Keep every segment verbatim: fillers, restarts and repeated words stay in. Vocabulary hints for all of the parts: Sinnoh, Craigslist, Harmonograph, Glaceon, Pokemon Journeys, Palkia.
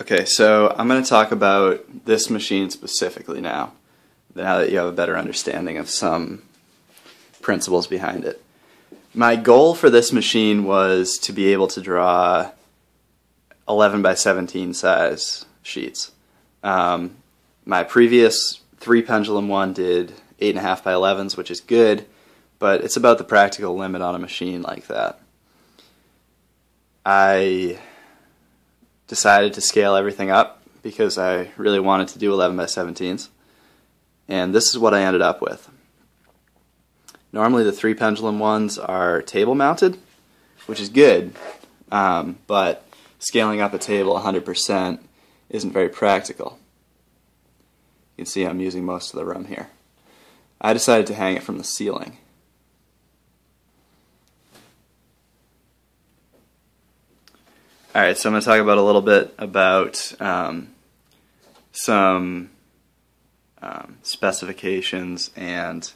Okay, so I'm going to talk about this machine specifically now, now that you have a better understanding of some principles behind it. My goal for this machine was to be able to draw eleven by seventeen size sheets. Um, my previous three pendulum one did eight and a half by elevens, which is good, but it's about the practical limit on a machine like that. I decided to scale everything up because I really wanted to do eleven by seventeens, and this is what I ended up with. Normally the three pendulum ones are table mounted, which is good, um, but scaling up a table one hundred percent isn't very practical. You can see I'm using most of the room here. I decided to hang it from the ceiling. Alright, so I'm going to talk about a little bit about um, some um, specifications and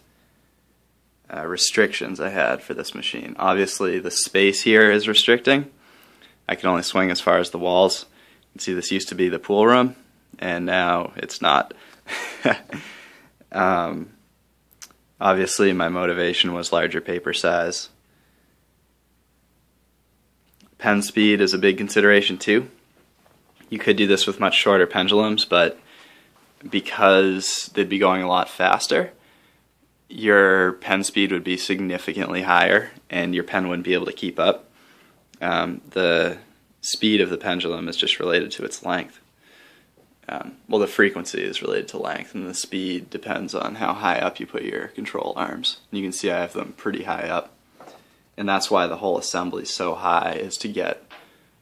uh, restrictions I had for this machine. Obviously the space here is restricting. I can only swing as far as the walls. You can see this used to be the pool room, and now it's not. um, obviously my motivation was larger paper size. Pen speed is a big consideration too. You could do this with much shorter pendulums, but because they'd be going a lot faster, your pen speed would be significantly higher and your pen wouldn't be able to keep up. Um, the speed of the pendulum is just related to its length. Um, well, the frequency is related to length, and the speed depends on how high up you put your control arms. And you can see I have them pretty high up. And that's why the whole assembly is so high, is to get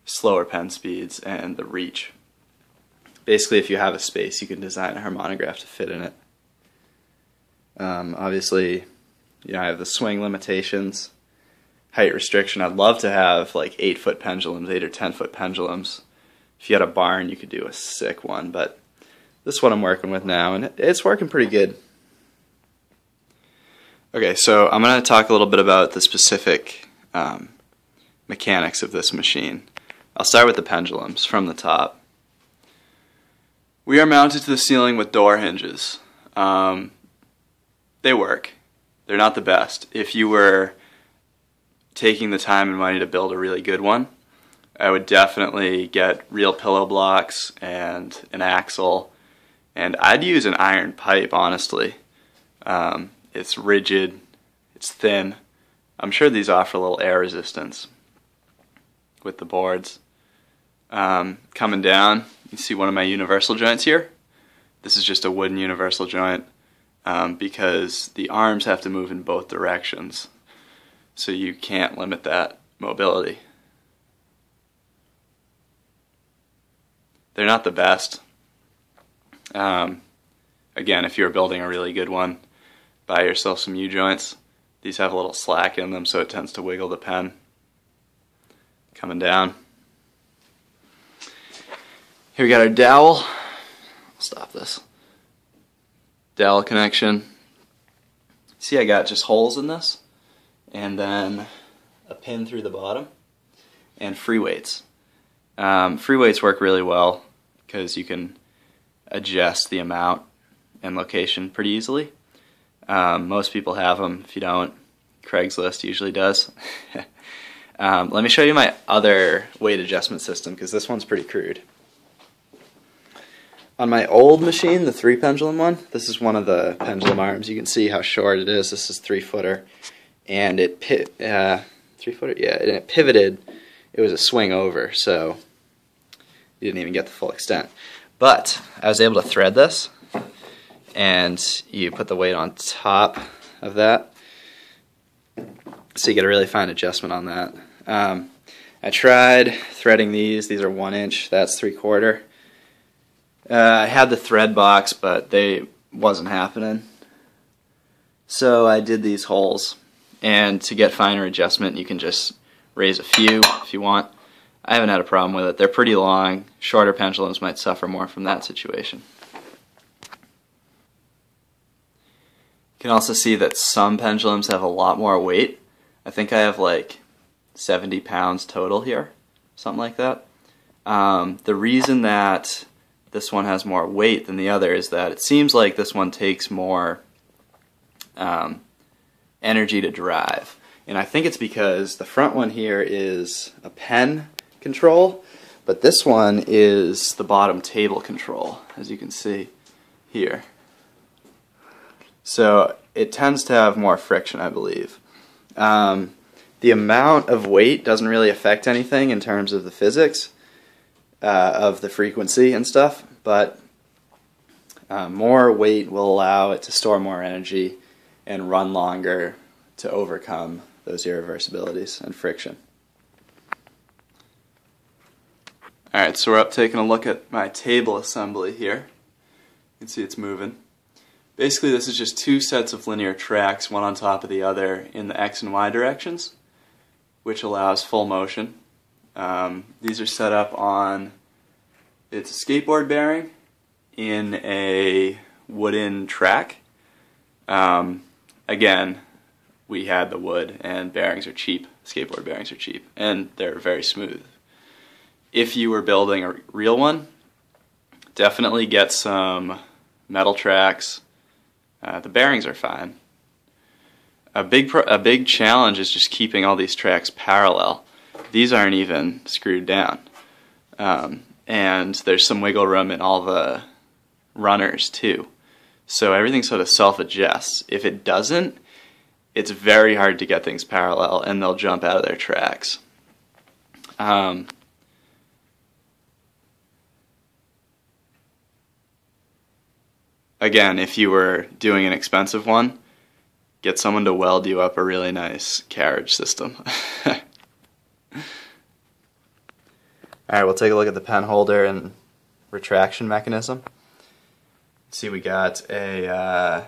slower pen speeds and the reach. Basically, if you have a space, you can design a harmonograph to fit in it. Um, obviously, you know, I have the swing limitations, height restriction. I'd love to have like eight foot pendulums, eight or ten foot pendulums. If you had a barn, you could do a sick one, but this is what I'm working with now, and it's working pretty good. Okay, so I'm going to talk a little bit about the specific um, mechanics of this machine. I'll start with the pendulums from the top. We are mounted to the ceiling with door hinges. Um, they work. They're not the best. If you were taking the time and money to build a really good one, I would definitely get real pillow blocks and an axle, and I'd use an iron pipe, honestly. Um, It's rigid, it's thin. I'm sure these offer a little air resistance with the boards. Um, coming down, you see one of my universal joints here. This is just a wooden universal joint um, because the arms have to move in both directions, so you can't limit that mobility. They're not the best. Um, again, if you're building a really good one, buy yourself some U-joints. These have a little slack in them, so it tends to wiggle the pen. Coming down. Here we got our dowel. I'll stop this. Dowel connection. See, I got just holes in this, and then a pin through the bottom, and free weights. Um, free weights work really well because you can adjust the amount and location pretty easily. Um, most people have them. If you don't, Craigslist usually does. um, let me show you my other weight adjustment system, because this one's pretty crude. On my old machine, the three pendulum one, this is one of the pendulum arms. You can see how short it is. This is three footer, and it pi uh, three footer, yeah, and it pivoted. It was a swing over, so you didn't even get the full extent. But I was able to thread this. And you put the weight on top of that, so you get a really fine adjustment on that. Um, I tried threading these. These are one inch. That's three quarter. Uh, I had the thread box, but they wasn't happening. So I did these holes, and to get finer adjustment, you can just raise a few if you want. I haven't had a problem with it. They're pretty long. Shorter pendulums might suffer more from that situation. You can also see that some pendulums have a lot more weight. I think I have like seventy pounds total here, something like that. Um, the reason that this one has more weight than the other is that it seems like this one takes more um, energy to drive. And I think it's because the front one here is a pen control, but this one is the bottom table control, as you can see here. So it tends to have more friction, I believe. Um, the amount of weight doesn't really affect anything in terms of the physics uh, of the frequency and stuff, but uh, more weight will allow it to store more energy and run longer to overcome those irreversibilities and friction. Alright, so we're up taking a look at my table assembly here. You can see it's moving. Basically, this is just two sets of linear tracks, one on top of the other, in the x and y directions, which allows full motion. Um, these are set up on its skateboard bearing in a wooden track. Um, again, we had the wood, and bearings are cheap. Skateboard bearings are cheap, and they're very smooth. If you were building a real one, definitely get some metal tracks. Uh, the bearings are fine. A big, pro a big challenge is just keeping all these tracks parallel. These aren't even screwed down. Um, and there's some wiggle room in all the runners too. So everything sort of self-adjusts. If it doesn't, it's very hard to get things parallel and they'll jump out of their tracks. Um, Again, if you were doing an expensive one, get someone to weld you up a really nice carriage system. Alright, we'll take a look at the pen holder and retraction mechanism. See, we got a uh,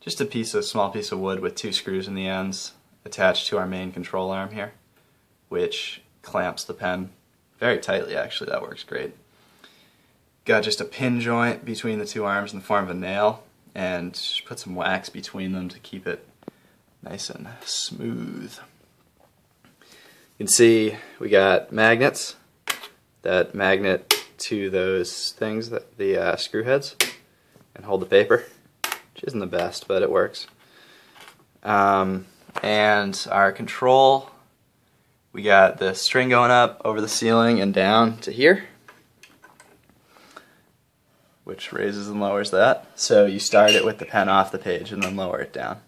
just a piece of small piece of wood with two screws in the ends attached to our main control arm here, which clamps the pen very tightly, actually. That works great. Got just a pin joint between the two arms in the form of a nail, and put some wax between them to keep it nice and smooth. You can see we got magnets that magnet to those things, that the uh, screw heads, and hold the paper, which isn't the best, but it works. Um, and our control, we got the string going up over the ceiling and down to here, which raises and lowers that. So you start it with the pen off the page and then lower it down.